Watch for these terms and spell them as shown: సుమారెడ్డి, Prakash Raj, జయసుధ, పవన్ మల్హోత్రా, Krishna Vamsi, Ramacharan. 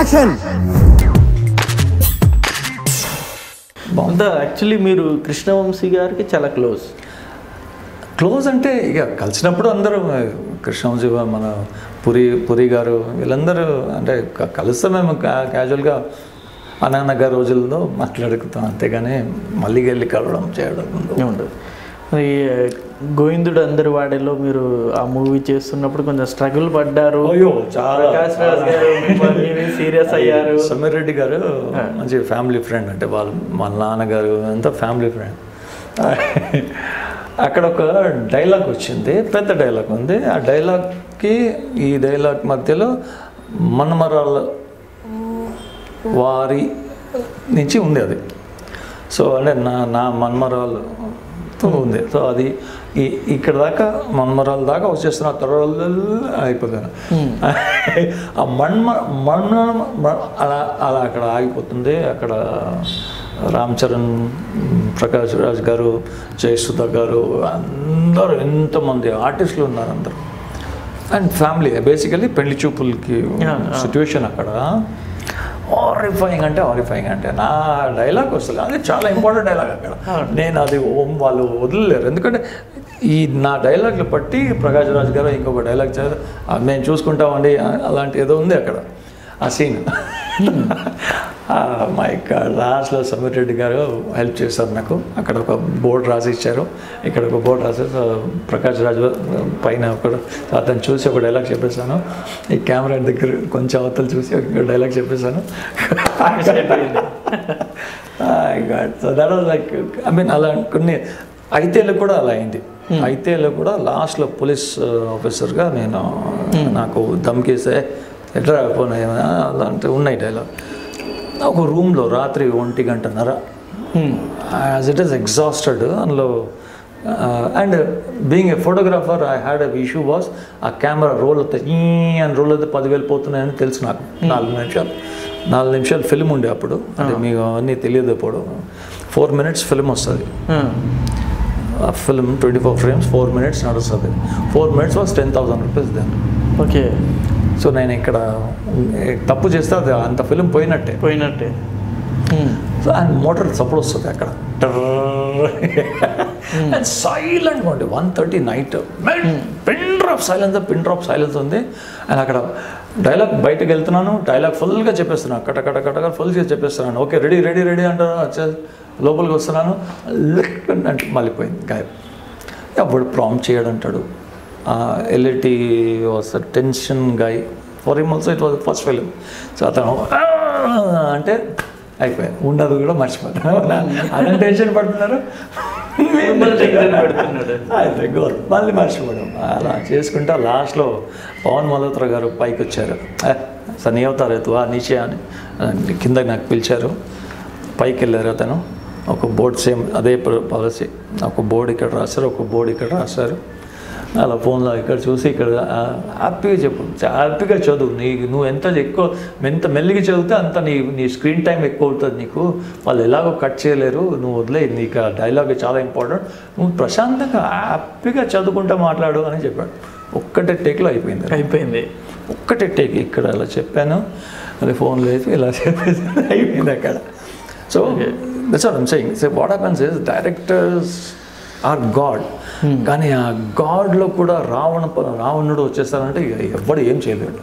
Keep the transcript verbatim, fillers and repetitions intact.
Action! Actually, మీరు Krishna Vamsi గారికి చాలా క్లోజ్. క్లోజ్ అంటే ఇక కలిసినప్పుడు అందరూ కృష్ణ వంశీ మన పురి పురి గారు వీళ్ళందరూ అంటే కలిస్తే మేము క్యాజువల్గా అననగ రోజుల్లో మాట్లాడుకుంటాం, అంతేగాని మళ్ళీ వెళ్ళి కలవడం చేయడం ఉండదు. మరి గోవిందుడు అందరి వాడేలో మీరు ఆ మూవీ చేస్తున్నప్పుడు కొంచెం స్ట్రగుల్ పడ్డారు. ప్రకాష్ రాజ్ గారు సీరియస్ అయ్యారు. సుమారెడ్డి గారు మంచి ఫ్యామిలీ ఫ్రెండ్, అంటే వాళ్ళు మా నాన్నగారు అంతా ఫ్యామిలీ ఫ్రెండ్. అక్కడ ఒక డైలాగ్ వచ్చింది, పెద్ద డైలాగ్ ఉంది. ఆ డైలాగ్కి ఈ డైలాగ్ మధ్యలో మన్మరాళ్ళ వారి నుంచి ఉంది అది. సో అంటే నా నా మన్మరాలు ఉంది. సో అది ఈ ఇక్కడ దాకా మన్మరాల దాకా వచ్చేస్తున్న తొడలు అయిపోతాను. ఆ మన్మ మన్ అలా అలా అక్కడ ఆగిపోతుంది. అక్కడ రామచరణ్, ప్రకాష్ రాజ్ గారు, జయసుధ గారు అందరూ ఎంతోమంది ఆర్టిస్టులు ఉన్నారు అందరూ, అండ్ ఫ్యామిలీ బేసికలీ పెళ్లి చూపులకి సిచ్యువేషన్ అక్కడ. హారిఫైంగ్ అంటే హారిఫైంగ్ అంటే నా డైలాగ్ వస్తుంది, అది చాలా ఇంపార్టెంట్ డైలాగ్ అక్కడ. నేను అది ఓం వాళ్ళు వదిలేరు, ఎందుకంటే ఈ నా డైలాగ్లు బట్టి ప్రకాష్ రాజ్ గారు ఇంకొక డైలాగ్ చేయాలి, మేము చూసుకుంటామండి అలాంటి ఏదో ఉంది అక్కడ ఆ సీన్. మా యొక్క లాస్ట్లో సుమారెడ్డి గారు హెల్ప్ చేశారు నాకు. అక్కడ ఒక బోర్డు రాసి ఇచ్చారు, ఇక్కడ ఒక బోర్డు రాసి ప్రకాష్ రాజ్ పైన ఒక అతను చూసి ఒక డైలాగ్ చెప్పేశాను. ఈ కెమెరా దగ్గర కొంచెం అవతలు చూసి ఒక డైలాగ్ చెప్పేశాను. So that was like I mean అలా కొన్ని ఐతేళ్ళు కూడా అలా అయింది. ఐతేళ్ళు కూడా లాస్ట్లో పోలీస్ ఆఫీసర్గా నేను నాకు దమ్కేసే ఎట్లా పోయినా అలా అంటే ఉన్నాయి డైలాగ్. ఒక రూమ్లో రాత్రి ఒంటి గంటన్నర, యాజ్ ఇట్ ఈస్ ఎగ్జాస్టెడ్ అందులో. And being a photographer I had a issue was ఆ కెమెరా రోల్ అవుతాయి అని రోల్ అయితే పదివేలు పోతున్నాయని తెలుసు నాకు. నాలుగు నిమిషాలు నాలుగు నిమిషాలు ఫిల్మ్ ఉండే అప్పుడు, అంటే మీకు అన్నీ తెలియదు. ఇప్పుడు ఫోర్ మినిట్స్ ఫిల్మ్ వస్తుంది, ఆ film twenty four frames four minutes నడుస్తుంది. Four minutes was ten thousand rupees దాన్ని. ఓకే, సో నేను ఇక్కడ తప్పు చేస్తే అది అంత ఫిలిం పోయినట్టే పోయినట్టే సో అండ్ మోటార్ సపోర్ట్ వస్తుంది అక్కడ. అండ్ సైలెంట్గా ఉండే one thirty night pin drop silence, pin drop silence ఉంది. అండ్ అక్కడ డైలాగ్ బయటకు వెళ్తున్నాను, డైలాగ్ ఫుల్గా చెప్పేస్తున్నాను, కట కట కటగా ఫుల్గా చెప్పేస్తున్నాను. ఓకే, రెడీ రెడీ రెడీ అంటాను, వచ్చే లోపలికి వస్తున్నాను, లెక్ అంటే మళ్ళీ పోయింది గాయబ్. అప్పుడు ప్రాంప్ట్ చేయడంటాడు LIT was a tension guy, for him also it was first film. So అతను అంటే అయిపోయాను, ఉండదు కూడా మర్చిపోతాను, అతను టెన్షన్ పడుతున్నారు, అయిపోయి గోల్ మళ్ళీ మర్చిపోవడం. అలా చేసుకుంటా లాస్ట్లో పవన్ మల్హోత్రా గారు పైకి వచ్చారు, అసలు ఏమవుతారు ఎత్తువా నీచే అని కిందకి నాకు పిలిచారు. పైకి వెళ్ళారు, అతను ఒక బోర్డు సేమ్ అదే పాలసీ, ఒక బోర్డు ఇక్కడ రాశారు, ఒక బోర్డు ఇక్కడ రాశారు. అలా ఫోన్లో ఇక్కడ చూసి ఇక్కడ హ్యాపీగా చెప్పు, హ్యాపీగా చదువు, నీ నువ్వు ఎంత ఎక్కువ ఎంత మెల్లిగా చదివితే అంత నీ నీ స్క్రీన్ టైం ఎక్కువ అవుతుంది నీకు, వాళ్ళు ఎలాగో కట్ చేయలేరు, నువ్వు వదిలే, నీకు ఆ డైలాగ్ చాలా ఇంపార్టెంట్, నువ్వు ప్రశాంతంగా హ్యాపీగా చదువుకుంటా మాట్లాడు అని చెప్పాడు. ఒక్కటే టేక్లో అయిపోయింది అయిపోయింది ఒక్కటే టేక్. ఇక్కడ అలా చెప్పాను, అది ఫోన్లో వేసి ఇలా చెప్పేసి అయిపోయింది అక్కడ. So that's what I'm saying. So what happens is directors are god, కానీ ఆ గాడ్లో కూడా రావణ రావణుడు వచ్చేస్తారంటే ఎవడు ఏం చేయలేడు.